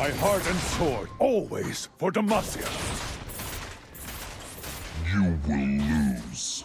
My heart and sword, always for Demacia. You will lose.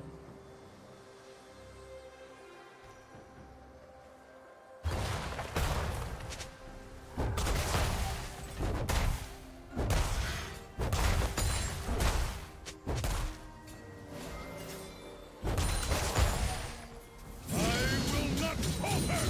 Blue team's turret has been destroyed. Red team's turret has been destroyed.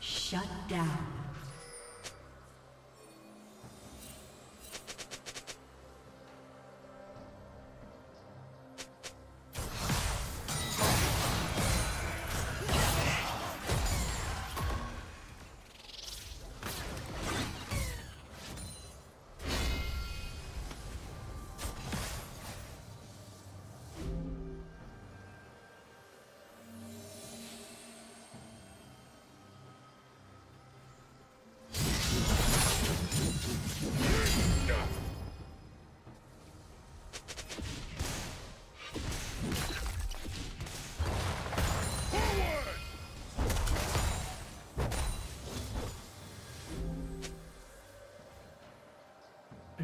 Shut down.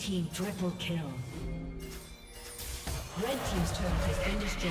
Team triple kill. Red team's turret has been destroyed.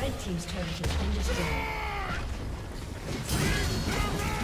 Red team's turret has been destroyed.